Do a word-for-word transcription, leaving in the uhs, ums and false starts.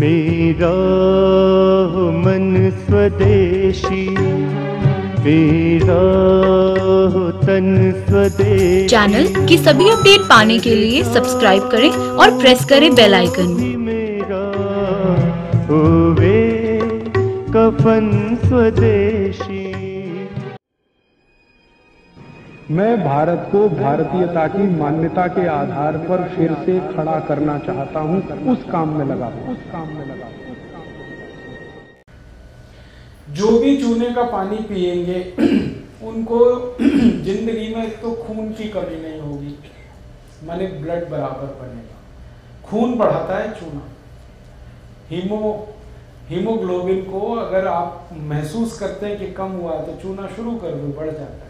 मेरा मन स्वदेशी, मेरा तन स्वदेशी। चैनल की सभी अपडेट पाने के लिए सब्सक्राइब करें और प्रेस करें बेल आइकन। मेरा होवे कफन स्वदेशी। मैं भारत को भारतीयता की मान्यता के आधार पर फिर से खड़ा करना चाहता हूं, उस काम में लगा उस काम में लगा जो भी चूने का पानी पिएंगे उनको जिंदगी में तो खून की कमी नहीं होगी, माने ब्लड बराबर बनेगा। खून बढ़ाता है चूना। हीमो हीमोग्लोबिन को अगर आप महसूस करते हैं कि कम हुआ है तो चूना शुरू कर दो, बढ़ जाता है।